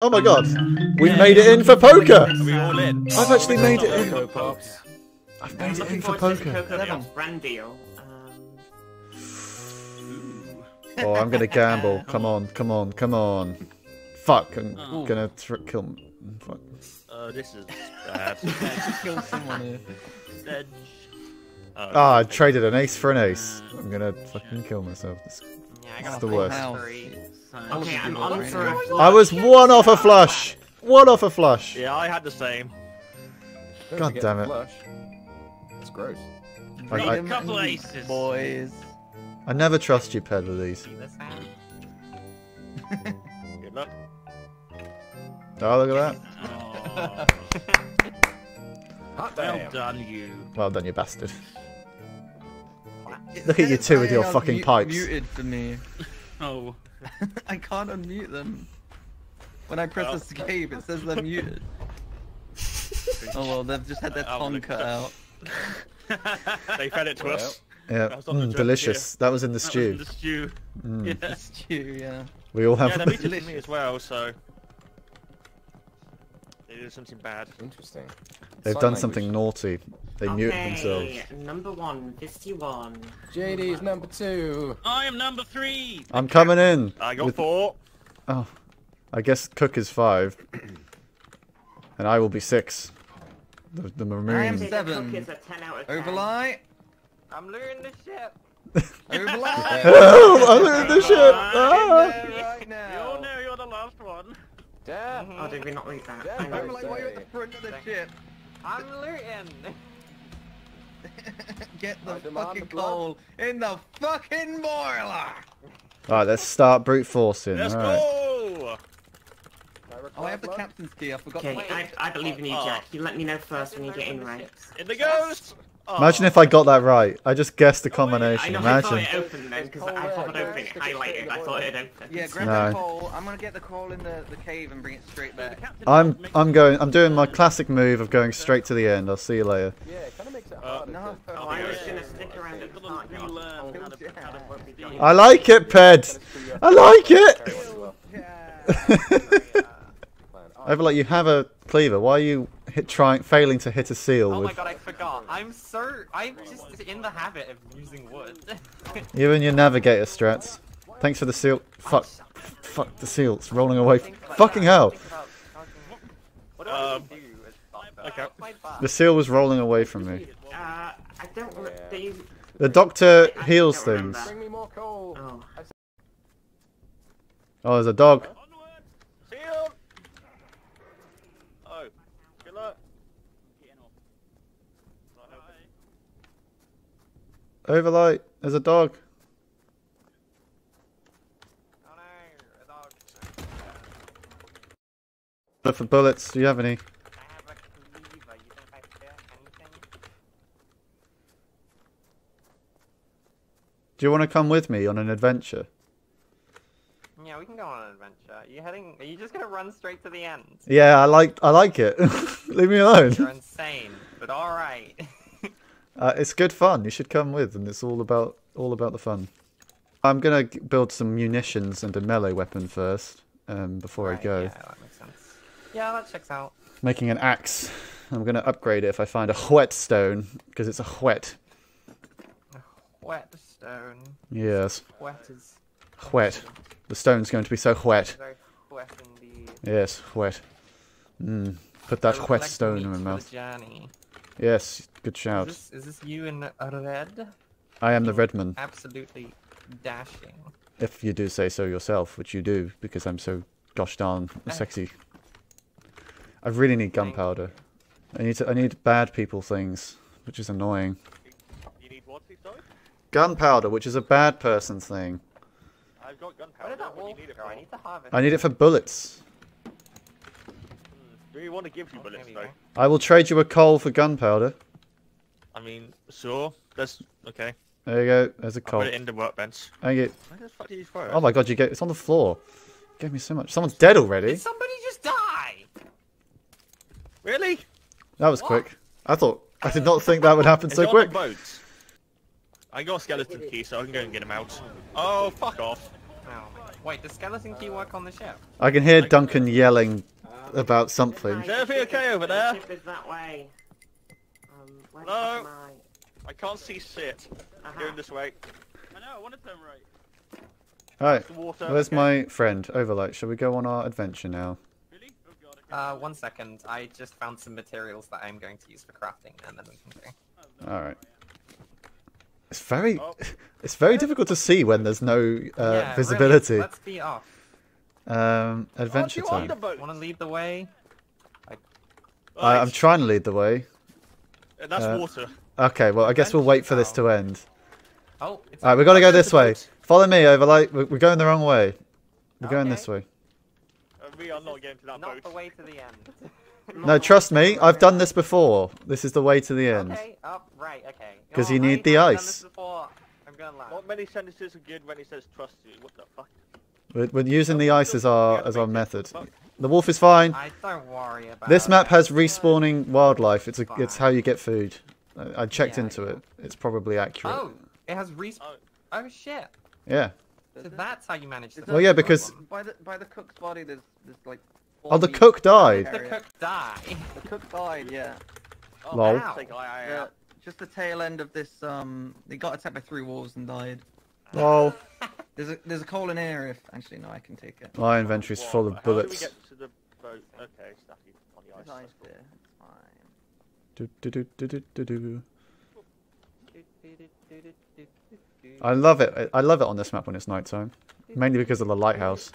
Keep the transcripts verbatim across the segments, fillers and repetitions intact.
Oh my god, we've made it in for poker! Are we all in? I've actually made it in. I've made it in for poker. Oh, I'm gonna gamble. Come on, come on, come on. Fuck, I'm gonna kill. Fuck. Oh, this is bad. Kill someone here. Ah, I traded an ace for an ace. I'm gonna fucking kill myself. That's the worst. Okay, I'm on for a flush. I was one off a flush! One off a flush! Yeah, I had the same. God damn it. That's gross. A couple aces, boys. I never trust you, Pedguin. Good luck. Oh, look at that. Well done, you. Well done, you bastard. Look at you two with your fucking pipes. Muted for me. Oh. I can't unmute them. When I press escape, it says they're muted. Oh well, they've just had their tongue cut out. They fed it to us. Yeah, mm, delicious. That was in the stew. The stew. Mm. Yeah. The stew, yeah. We all have. Yeah, they muted me as well, so they did something bad. Interesting. They've Sign done language. something naughty. They okay. muted themselves. Number one, fifty-one. J D's number two. I am number three. I'm coming in. I got with... four. Oh, I guess Cook is five, and I will be six. The the Maroon. I am seven. Cook is a ten out of ten. Overlite. I'm luring the ship. Overlite. Oh, I'm luring the ship. Ah. Right now. You all know you're the last one. Yeah. Mm-hmm. Oh, did we not leave that? Yeah, Overlite, why you at the front of the ship? I'm looting. Get the fucking coal in the fucking boiler! Alright, let's start brute forcing. Let's go! Oh, I have the captain's key, I forgot. Okay, I, I believe in you, Jack. You let me know first when you get in, right? In it goes! Imagine if I got that right. I just guessed the combination. I know, Imagine. I thought it opened then, because I thought it opened. It highlighted. I thought it opened. Yeah, grab no. the coal. I'm gonna get the coal in the, the cave and bring it straight back. I'm I'm going. I'm doing my classic move of going straight to the end. I'll see you later. Yeah, it kind of makes it hard. Uh, no, oh, I'm just gonna stick around at the start. Yeah. I like it, Ped. I like it. Overlite, you have a cleaver. Why are you hit, trying, failing to hit a seal? Oh with... my god, I forgot. I'm so... I'm just in the habit of using wood. You and your navigator strats. Thanks for the seal. Fuck. Fuck the seal. It's rolling away. Fucking hell. Um, okay. The seal was rolling away from me. Uh, I don't yeah. The doctor I, I heals things. Bring me more coal. Oh. oh, there's a dog. Overlite, there's a dog. Oh no, a dog. Look for bullets, do you have any? I have a cleaver, you think I spare anything? Do you want to come with me on an adventure? Yeah, we can go on an adventure. Are you heading are you just gonna run straight to the end? Yeah, I like I like it. Leave me alone. You're insane, but alright. Uh, it's good fun. You should come with, and it's all about all about the fun. I'm gonna build some munitions and a melee weapon first, um, before right, I go. Yeah, that makes sense. Yeah, that checks out. Making an axe. I'm gonna upgrade it if I find a whetstone, because it's a whet. A whetstone. Yes. Whet is. Whet. The stone's going to be so whet. Very whet indeed. Yes, whet. Mm. Put that whet stone in my mouth. Yes, good shout. Is this, is this you in red? I am the Redman. Absolutely dashing. If you do say so yourself, which you do, because I'm so gosh darn sexy. I really need gunpowder. I need to, I need bad people things, which is annoying. You need what, please, sorry? Gunpowder, which is a bad person's thing. I've got gunpowder. What do you need it for? I need to harvest. I need it for bullets. We want to give you bullets, though. I will trade you a coal for gunpowder. I mean, sure. That's okay. There you go. There's a coal. I'll put it in the workbench. Thank you. Where the fuck did you throw it? Oh my god, you get it's on the floor. You gave me so much. Someone's dead already. Did somebody just die? Really? That was what? quick. I thought I did not think that would happen so quick. Boats. I got a skeleton key, so I can go and get him out. Oh, fuck off! Oh my god. Wait, does skeleton key work on the ship? I can hear Duncan yelling um, about something. Is everything okay over there? The ship is that way. Um, where no. My... I can't see shit. Uh-huh. I'm going this way. I know, I want to turn right. Alright, where's my friend, Overlite? Shall we go on our adventure now? Really? Oh God, uh, one second. I just found some materials that I'm going to use for crafting and then we can go. Alright. It's very, oh. it's very difficult to see when there's no uh, yeah, visibility. Really. Let's be off. Um, adventure oh, time. Want to lead the way? I... I, I'm trying to lead the way. And that's uh, water. Okay, well, I guess we'll wait for this to end. Oh, alright, we've got to go this way. Follow me, Overlite. We're going the wrong way. We're okay. going this way. Uh, we are not going to that not boat. Not the way to the end. No, trust me. I've done this before. This is the way to the end. Okay. Oh, right. Okay. Because you need the ice. I've done this before. I'm going to laugh. Not many sentences are good when he says trust you. What the fuck? We're, we're using the ice as our as our method. The wolf is fine. I don't worry about. This map has respawning wildlife. It's a, it's how you get food. I, I checked yeah, into I it. It's probably accurate. Oh, it has respawn. Oh. oh shit. Yeah. So that's how you manage the Well, yeah, because... By the, by the cook's body, there's, there's like... Oh, the cook died! The cook died! The cook died, yeah. Oh, Lol. Wow. Yeah, just the tail end of this, um... They got attacked by three wolves and died. Lol. There's a, there's a coal in here if... Actually, no, I can take it. My inventory's full of bullets. How do we get to the boat? Okay, it's stuck on the ice. There's ice there. It's fine. Do do do do do do do. I love it. I love it on this map when it's nighttime, mainly because of the lighthouse.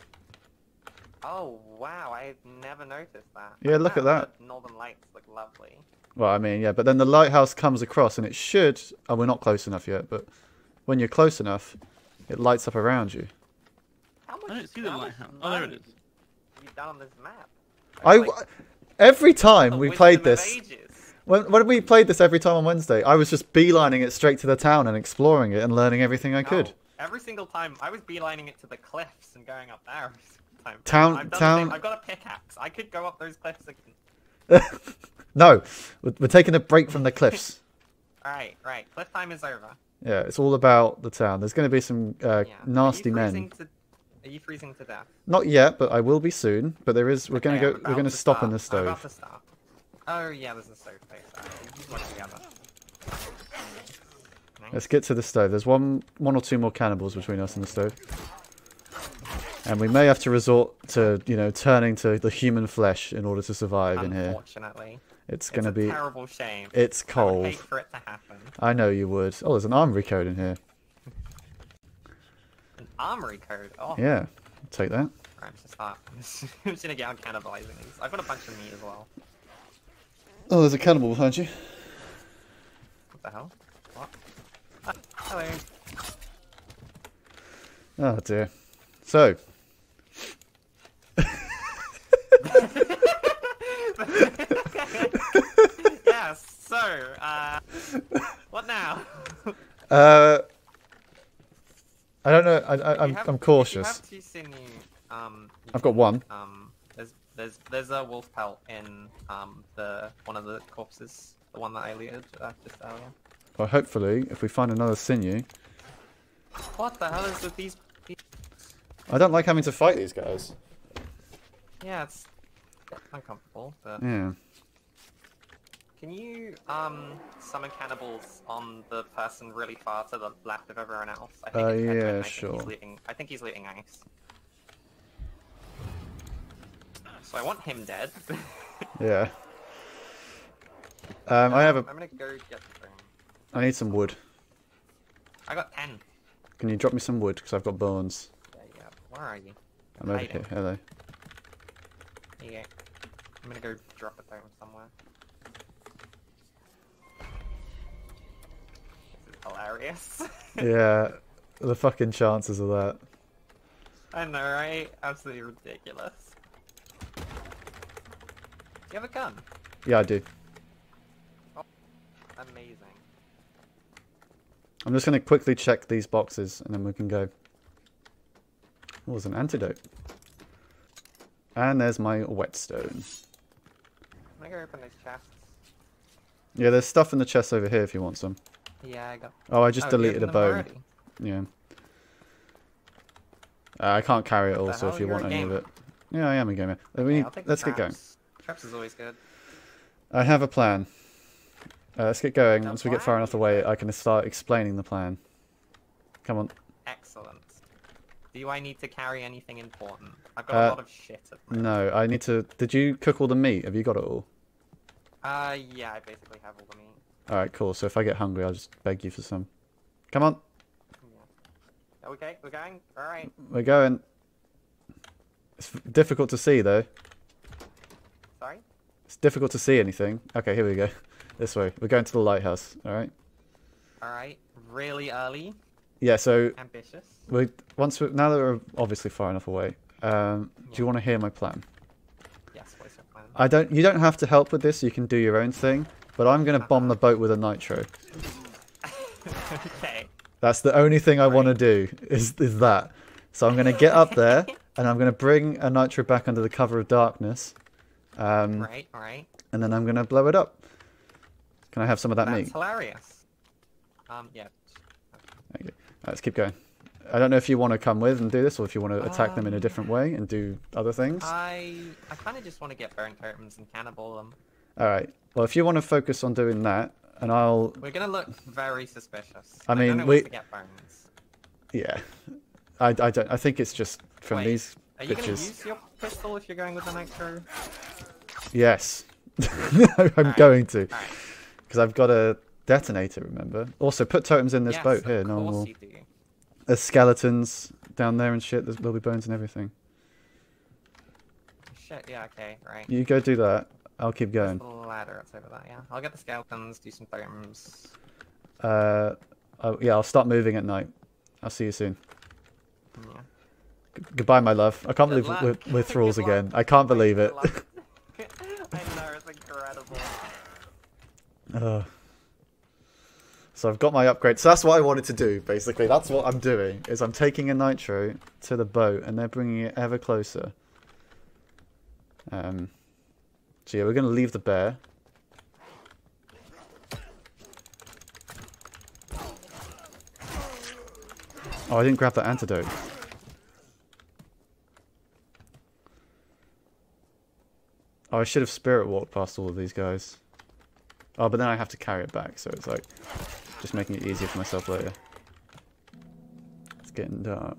Oh wow! I never noticed that. Yeah, look at that. The northern lights look lovely. Well, I mean, yeah, but then the lighthouse comes across, and it should. And we're not close enough yet, but when you're close enough, it lights up around you. How much? I don't see the lighthouse. Oh, there it is. You've done on this map. I, like, every time we played this. When, when we played this every time on Wednesday, I was just beelining it straight to the town and exploring it and learning everything I could. Oh, every single time, I was beelining it to the cliffs and going up there every single time. Town, I've, done town... I've got a pickaxe. I could go up those cliffs again. No, we're, we're taking a break from the cliffs. Alright, right. Cliff time is over. Yeah, it's all about the town. There's going to be some uh, yeah. nasty are men. To... Are you freezing to death? Not yet, but I will be soon. But there is. We're okay, going to go. We're going to stop start. in the stove. I'm about to start. Oh yeah, there's a stove place. Right, together. Nice. Let's get to the stove. There's one, one or two more cannibals between us and the stove, and we may have to resort to, you know, turning to the human flesh in order to survive in here. Unfortunately, it's going to be a terrible shame. It's cold. I would hate for it to happen. I know you would. Oh, there's an armory code in here. An armory code. Oh. Yeah, I'll take that. Right, I'm just hot. I'm just gonna get on cannibalizing these. I've got a bunch of meat as well. Oh, there's a cannibal behind you. What the hell? What? Ah, hello. Oh dear. So. Yes. So. Uh, what now? uh. I don't know. I, I, I'm. Have, I'm cautious. If you have seen you, um, you I've got one. Um. There's there's a wolf pelt in um the one of the corpses, the one that I looted uh, just earlier. Well, hopefully, if we find another sinew. What the hell is with these? I don't like having to fight these guys. Yeah, it's uncomfortable. But yeah. Can you um summon cannibals on the person really far to the left of everyone else? I think uh, it's Pedguin. Yeah, I sure. Think he's looting, I think he's looting ice. So I want him dead. Yeah. Um, no, I have a... I'm gonna go get the thing. I need some wood. I got ten. Can you drop me some wood? Because I've got bones. Yeah, yeah. Where are you? I'm over here. Hello. Here you go. I'm gonna go drop it down somewhere. This is hilarious. Yeah. The fucking chances of that. I know, right? Absolutely ridiculous. You have a gun? Yeah, I do. Oh, amazing. I'm just going to quickly check these boxes and then we can go. Oh, there's an antidote. And there's my whetstone. Can I go open those chests? Yeah, there's stuff in the chests over here if you want some. Yeah, I got. Oh, I just oh, deleted a bow. Already? Yeah. Uh, I can't carry it all, so if you want any of it. Yeah, I am a gamer. We need, let's get going. Traps is always good. I have a plan. Uh, let's get going. Once we get far enough away, I can start explaining the plan. Come on. Excellent. Do I need to carry anything important? I've got uh, a lot of shit at the moment. No, I need to... Did you cook all the meat? Have you got it all? Uh, yeah, I basically have all the meat. Alright, cool. So if I get hungry, I'll just beg you for some. Come on. Yeah. Okay, we're going. Alright. We're going. It's difficult to see, though. Sorry? It's difficult to see anything. Okay, here we go. This way. We're going to the lighthouse. Alright? Alright. Really early. Yeah, so... Ambitious. We, once we, now that we're obviously far enough away, um, yeah. do you want to hear my plan? Yes, what is your plan? I don't, you don't have to help with this. You can do your own thing. But I'm going to bomb the boat with a nitro. Okay. That's the only thing I right. want to do, is, is that. So I'm going to get up there, and I'm going to bring a nitro back under the cover of darkness. Um, right, right. And then I'm going to blow it up. Can I have some of that That's meat? That's hilarious. Um, yeah. Okay. Right, let's keep going. I don't know if you want to come with and do this, or if you want to attack um, them in a different way and do other things. I I kind of just want to get burnt curtains and cannibal them. All right. Well, if you want to focus on doing that, and I'll. We're gonna look very suspicious. I mean, I don't we. To get burns. Yeah. I I don't. I think it's just from Wait, these are bitches. Are you gonna use your pistol if you're going with the nitro? Yes. I'm right. going to. Because right. I've got a. Detonator, remember? Also, put totems in this yes, boat here. Normal. You do. There's skeletons down there and shit. There's, there'll be bones and everything. Shit, yeah, okay, right. You go do that. I'll keep going. There's a ladder that's over that, yeah. I'll get the skeletons, do some totems. Uh, oh, yeah, I'll start moving at night. I'll see you soon. Yeah. G goodbye, my love. I can't Good believe luck. we're, we're thralls again. Luck. I can't believe Good it. I know, it's incredible. Ugh. So I've got my upgrade. So that's what I wanted to do, basically. That's what I'm doing, is I'm taking a nitro to the boat, and they're bringing it ever closer. Um, so yeah, we're going to leave the bear. Oh, I didn't grab the antidote. Oh, I should have spirit walked past all of these guys. Oh, but then I have to carry it back, so it's like... Just making it easier for myself later. It's getting dark.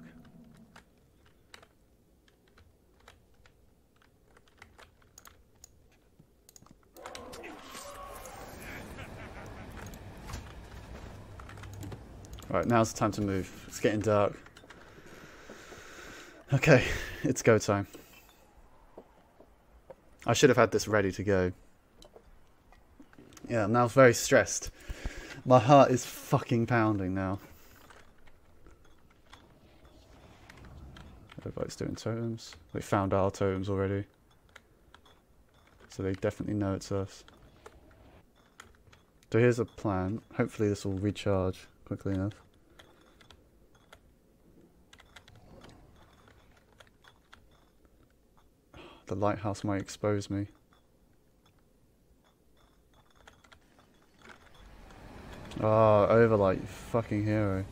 Alright, now's the time to move. It's getting dark. Okay, it's go time. I should have had this ready to go. Yeah, I'm now very stressed. My heart is fucking pounding now. Everybody's doing totems. They found our totems already. So they definitely know it's us. So here's a plan. Hopefully this will recharge quickly enough. The lighthouse might expose me. Oh, Overlite, you fucking hero.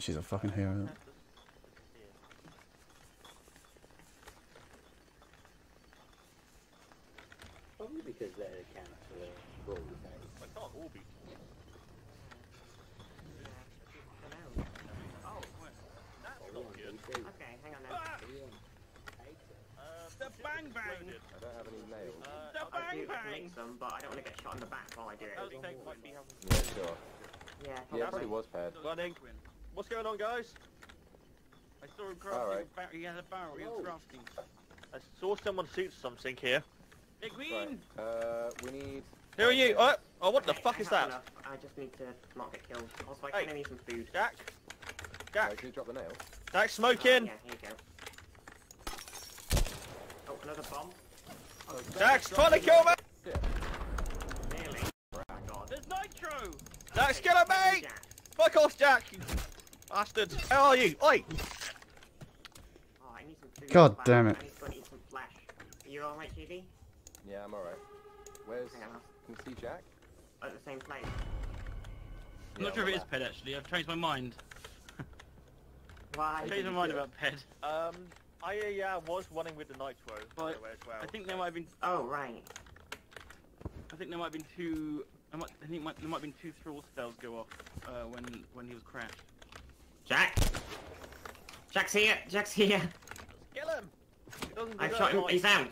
She's a fucking hero. Probably because they're a cancer, but not all people. Okay, hang on now. Ah! Uh, the bang bang! I don't have any nails. Uh, the I bang do bang! Make some, but I don't want to get shot in the back while I do it. That'll take quite be helpful. Yeah, sure. Yeah, yeah, it probably was bad. Running. What's going on, guys? I saw him crafting right. a barrel. He had a barrel. He was crafting. I saw someone shoot something here. Pedguin! Right. Uh, we need... Who are you? Oh, oh what okay, the fuck I is that? Enough. I just need to not get killed. Also, I hey. kind of need some food. Jack? Jack? Oh, can you drop the nail? That's smoking! Oh, yeah, here you go. Oh, another bomb. Oh, Jack's trying to kill me! Yeah. Really? Oh, God. There's nitro! That's killing me! Jack. Fuck off, Jack! You bastards! How are you? Oi! Oh, I need some food. God damn it. I need to eat some flesh. You're alright, G D? Yeah, I'm alright. Where's... Hang on. Can you see Jack? At the same place. I'm yeah, not sure if it is Ped, actually. I've changed my mind. Why? I've changed my mind about Ped. Um, I uh, yeah, was running with the Nitro, by the way, as well. I think there might have been... Oh, right. I think there might have been two... I, might, I think might, there might have been two thrall spells go off uh, when, when he was crashed. Jack! Jack's here! Jack's here! Kill him! I've shot him, he's out!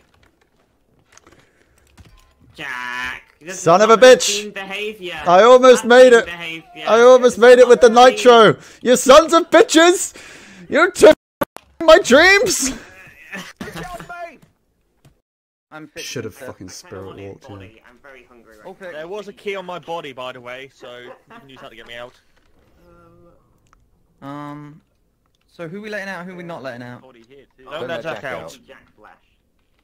Jack! Son of a bitch! Behavior. I almost That's made it! Behavior. I almost made it with the nitro! You sons of bitches! You took my dreams! Should have fucking spirit walked in. I'm very hungry right okay. now. There was a key on my body, by the way, so you can use that to get me out. Um... So who are we letting out, who are we not letting out? Don't let Jack out.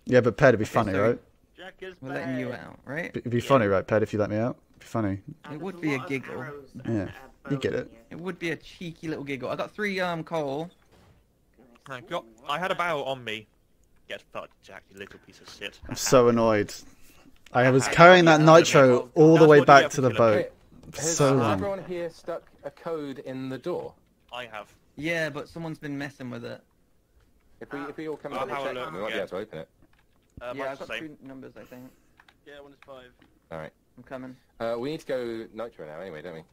Yeah, but Ped, it'd be funny, right? Jack is We're letting you out, right? It'd be funny, right, Ped, if you let me out? It'd be funny. It would be a giggle. Yeah, you get it. It would be a cheeky little giggle. I got three um coal. I got. I had a barrel on me. Get fucked, Jack, you little piece of shit. I'm so annoyed. I was carrying that nitro all the way back to the boat. So long. Has everyone here stuck a code in the door? I have. Yeah, but someone's been messing with it. If we, if we all come out and check, we might be able to open it. Uh, yeah, I've got two numbers, I think. Yeah, one is five. Alright. I'm coming. Uh, we need to go Nitro now anyway, don't we?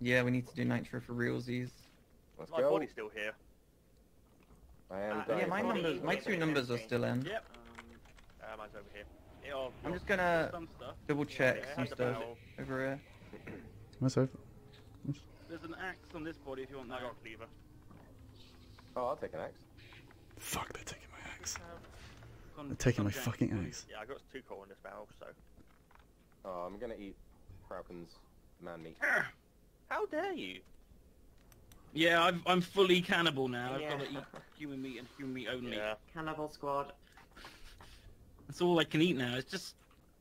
Yeah, we need to do Nitro for realsies. Let's my go. body's still here. I am uh, dying. Yeah, my, numbers, my two numbers are still in. Yep. Uh, mine's over here. Yeah, I'll, I'm just gonna double check yeah, some stuff over here. What's over? There's an axe on this body if you want that. I got cleaver. Oh, I'll take an axe. Fuck, they're taking my axe. They're taking my fucking axe. Yeah, I got two coal in this barrel, so... Oh, I'm gonna eat Kraken's man meat. How dare you? Yeah, I've, I'm fully cannibal now. Yeah. I've gotta eat human meat and human meat only. Yeah. Cannibal squad. That's all I can eat now. It's just...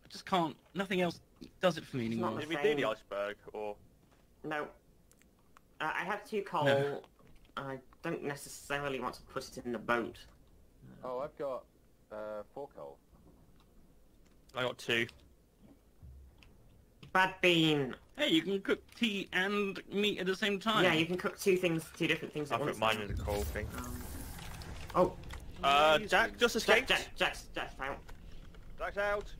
I just can't... Nothing else does it for me anymore. Did we do the iceberg, or...? No. Uh, I have two coal. No. I don't necessarily want to put it in the boat. Oh, I've got uh, four coal. I got two. Bad bean. Hey, you can cook tea and meat at the same time. Yeah, you can cook two things, two different things at once. I put mine in the coal thing. Um, oh. Uh, Jack just escaped. Jack, Jack, Jack's, Jack's out. Jack's out.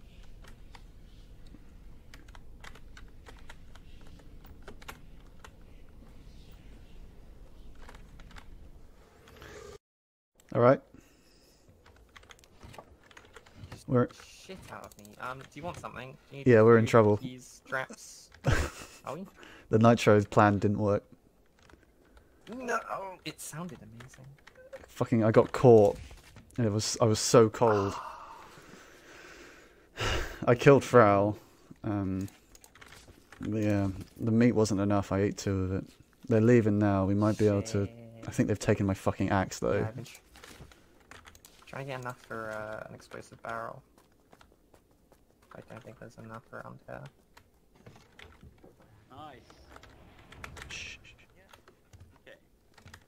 Alright. We're... Shit out of me. Um, do you want something? You yeah, we're in trouble. These straps. Are we? The nitro plan didn't work. No! It sounded amazing. Fucking, I got caught. And it was, I was so cold. I killed Frowl. Um, yeah, the meat wasn't enough. I ate two of it. They're leaving now. We might be Shit. able to... I think they've taken my fucking axe, though. Yeah, try and get enough for uh, an explosive barrel. I don't think there's enough around here. Nice. Shh. Yeah. Okay.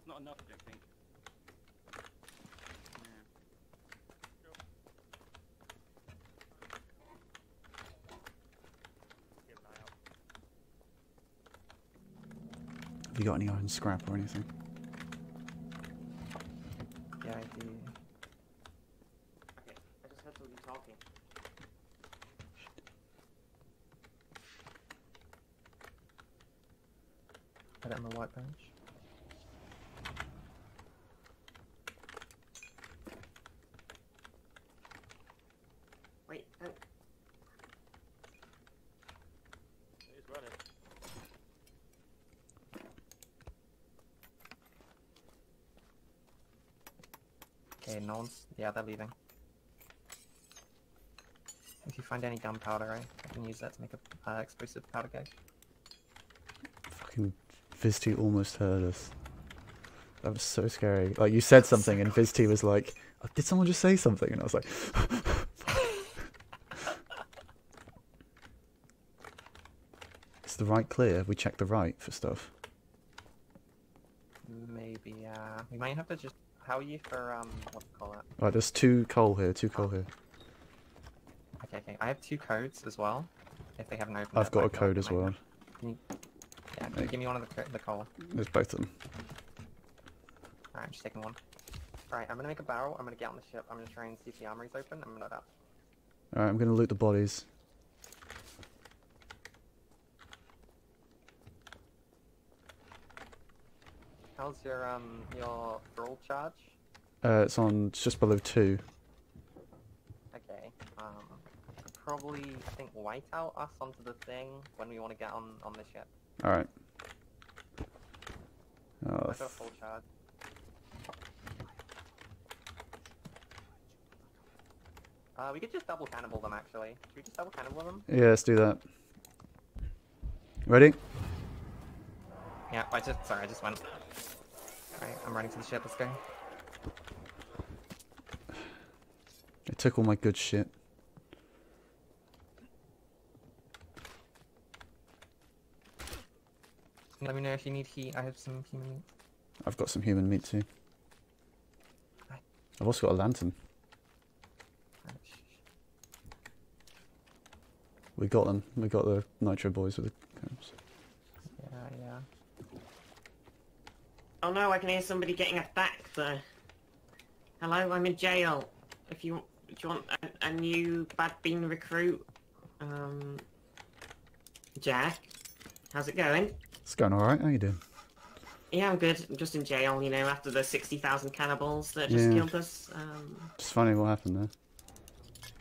Not enough, I don't think. Yeah. Have you got any iron scrap or anything? Yeah, I do. Put it on the white bench. Wait, oh. He's running. Okay, no one's... Yeah, they're leaving. If you find any gunpowder, right, I can use that to make a uh, explosive powder keg. Fucking... Vizty almost heard us. That was so scary. Like, you said something and Vizty was like, oh, did someone just say something? And I was like... Is the right clear? We check the right for stuff. Maybe, yeah. Uh, we might have to just How are you for, um, what to call it? Right, there's two coal here, two coal here. Okay, okay. I have two codes as well, if they haven't opened I've it, got a code as well. Can you... Yeah, can you give me one of the, co the coal? There's both of them. Alright, I'm just taking one. Alright, I'm gonna make a barrel, I'm gonna get on the ship, I'm gonna try and see if the armory's open, I'm gonna load up. Alright, I'm gonna loot the bodies. How's your, um, your brawl charge? Uh, it's on, it's just below two. Okay, um, probably, I think, white out us onto the thing when we want to get on, on the ship. Alright. Oh, I got a full charge. Uh, we could just double cannibal them, actually. Should we just double cannibal them? Yeah, let's do that. Ready? Yeah, I just, sorry, I just went. Alright, I'm running to the ship, let's go. It took all my good shit. Let me know if you need heat, I have some human meat. I've got some human meat too. I've also got a lantern. We got them, we got the Nitro boys with the camps. Yeah, yeah. Oh no, I can hear somebody getting attacked there. Hello, I'm in jail. If you, do you want a, a new bad bean recruit? Um, Jack, how's it going? It's going alright, how you doing? Yeah, I'm good. I'm just in jail, you know, after the sixty thousand cannibals that just yeah. killed us. Um, it's funny what happened there.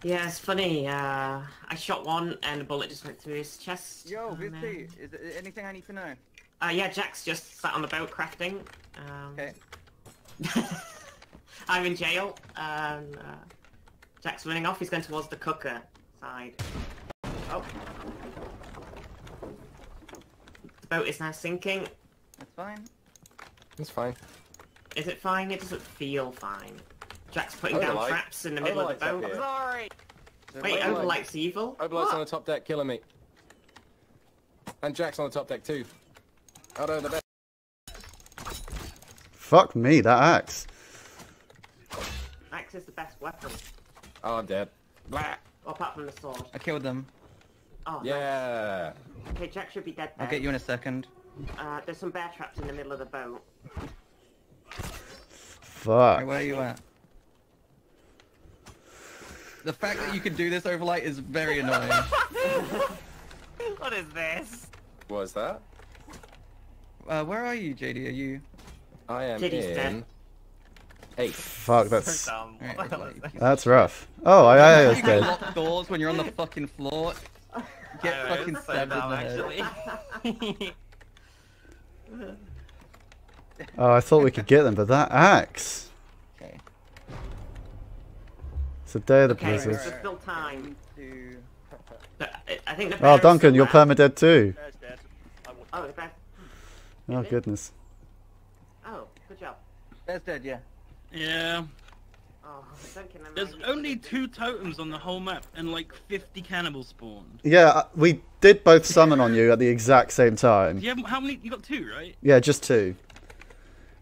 Yeah, it's funny. Uh, I shot one and a bullet just went through his chest. Yo, Vizzy, um, is there anything I need to know? Uh, yeah, Jack's just sat on the boat crafting. Um, okay. I'm in jail, and uh, Jack's running off. He's going towards the cooker side. Oh. The boat is now sinking. That's fine. It's fine. Is it fine? It doesn't feel fine. Jack's putting Overlite. down traps in the middle Overlite's of the boat. I'm sorry! So Wait, Overlite's evil? Overlite's on the top deck killing me. And Jack's on the top deck too. Oh no, the best. Fuck me, that axe. Axe is the best weapon. Oh, I'm dead. Blah. Well, apart from the sword. I killed them. Oh, yeah. Nice. Okay, Jack should be dead there. I'll get you in a second. Uh, there's some bear traps in the middle of the boat. Fuck. Hey, where are you at? The fact that you can do this, Overlite, is very annoying. What is this? What is that? Uh, where are you, J D? Are you? I am J D's in. Dead. Eight. Fuck, that's right, that's rough. Oh, I, I, I was dead. Lock doors when you're on the fucking floor. Get I fucking so stabbed dumb, in the head. Oh, I thought we could get them, but that axe. Okay. It's a day of the okay, blizzard. Right, right, right. Still time. I think the oh, Duncan, you're permadead too. Dead. Oh, the bear. Oh goodness. Oh, good job. Bear's dead, yeah. Yeah. Oh, Duncan, there's only two totems on the whole map and like fifty cannibals spawned. Yeah, we did both summon on you at the exact same time. Yeah, how many? You got two, right? Yeah, just two.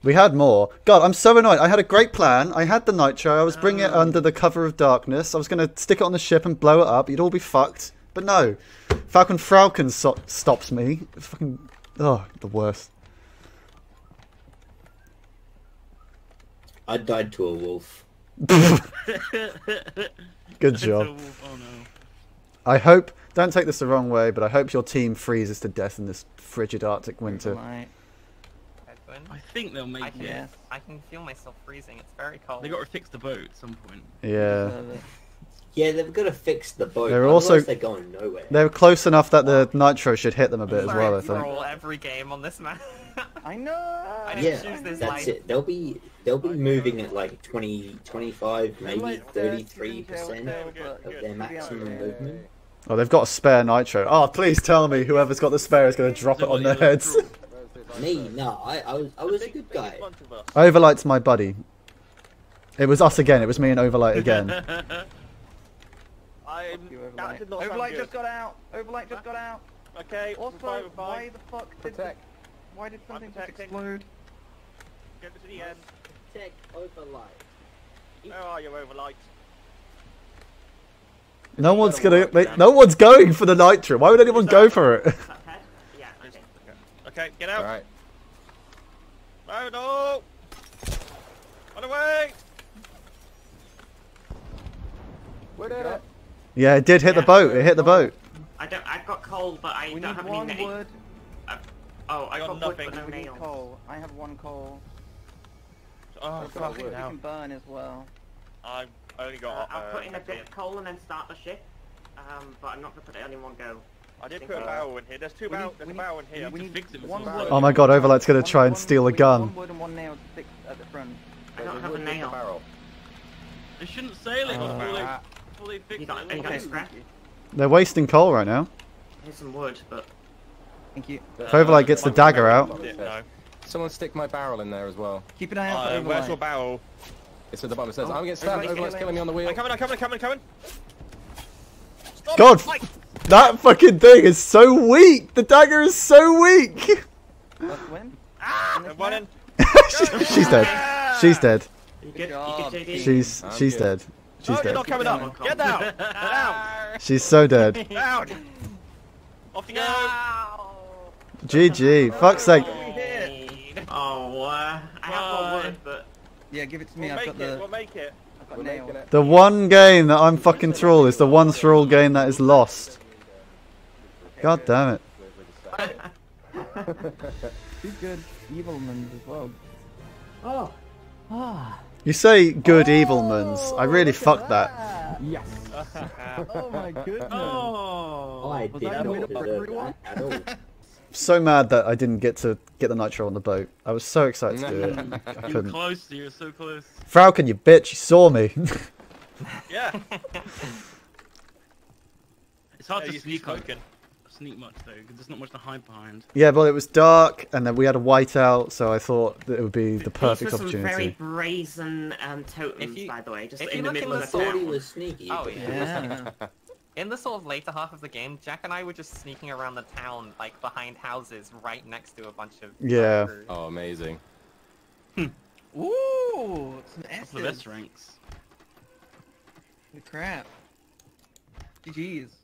We had more. God, I'm so annoyed. I had a great plan. I had the Nitro. I was bringing it under the cover of darkness. I was going to stick it on the ship and blow it up. You'd all be fucked. But no. Falcon Fralkin so stops me. It's fucking... Oh, the worst. I died to a wolf. Good job. Wolf. Oh, no. I hope... Don't take this the wrong way, but I hope your team freezes to death in this frigid Arctic winter. Right. I think they'll make I can, it. I can feel myself freezing. It's very cold. They've got to fix the boat at some point. Yeah. Yeah, they've got to fix the boat. They're also they're going nowhere. They're close enough that the Nitro should hit them a bit Sorry, as well. I think. Roll every game on this map. I know. I didn't yeah, choose this that's life. it. They'll be they'll be moving at like twenty, twenty-five, maybe thirty-three percent of their maximum movement. Oh, they've got a spare Nitro. Oh, please tell me whoever's got the spare is going to drop it on their heads. Me? No, I, I was, I was a good guy. Overlite's my buddy. It was us again. It was me and Overlite again. I'm, that did not Overlite just got out. Overlite just got out. Okay. Also, five five. why the fuck did the, why did something just explode? Get to the end. Check Overlite. Where are you, Overlite? No one's gonna. Mate, no one's going for the Nitro. Why would anyone go for it? Yeah. Okay. Okay, get out. All right. No, no. Run away. Where did it? Yeah, it did hit yeah. the boat. It hit the boat. I don't. I've got coal, but I we don't have any wood. I've, oh, I got, got nothing. Wood, but no nails. Coal. I have one coal. Oh, so fucking hell. Can burn as well. I've only got. Uh, I'll uh, put in a bit of coal and then start the ship, um, but I'm not gonna put it in one go. I did put a barrel in here. There's two barrels. There's a barrel in here. We need fix it with one wood. Oh my god, Overlight's gonna try one, and steal one, a gun. One wood and one nail fixed at the front. I don't have a nail. Barrel. They shouldn't sail it uh, until they fix it. They're wasting coal right now. Here's some wood, but thank you. If Overlight gets the dagger out. Someone stick my barrel in there as well. Keep an eye out. Uh, where's your barrel? It's at the bottom. It says, oh, I'm getting stabbed. Overlight's killing me on the wheel. I'm coming, I'm coming, I'm coming, coming. Stop God, it, that fucking thing is so weak. The dagger is so weak. Win? Ah, one in. She's dead. She's dead. You good? You good, J D? She's she's good. dead. She's no, dead. You're not coming up. Get down. Get down. She's so dead. Down. Off you go. G G. Fuck's sake. Oh, uh, I have one word, but yeah, give it to me. We'll I've got it, the. We'll make it. I've got we'll nail. It. The one game that I'm fucking thrall is the one thrall game that is lost. God damn it. He's good evilmans as well. Oh. Ah. You say good oh, evilmans. I really fucked that. that. Yes. Oh my goodness. Oh. I did not deserve that at all. So mad that I didn't get to get the Nitro on the boat. I was so excited to do it. I you were close, you were so close. Frauken, you bitch, you saw me. Yeah. It's hard yeah, to sneak, Frauken. Sneak much though, because there's not much to hide behind. Yeah, well, it was dark, and then we had a whiteout, so I thought that it would be the perfect These were opportunity. Some very brazen um, totems, you, by the way, just in the middle in the of the town. If you was sneaky. Oh yeah. yeah. In the sort of later half of the game, Jack and I were just sneaking around the town, like behind houses, right next to a bunch of. Yeah. Drivers. Oh, amazing. Hm. Ooh, some S's. The best ranks. The crap. G Gs.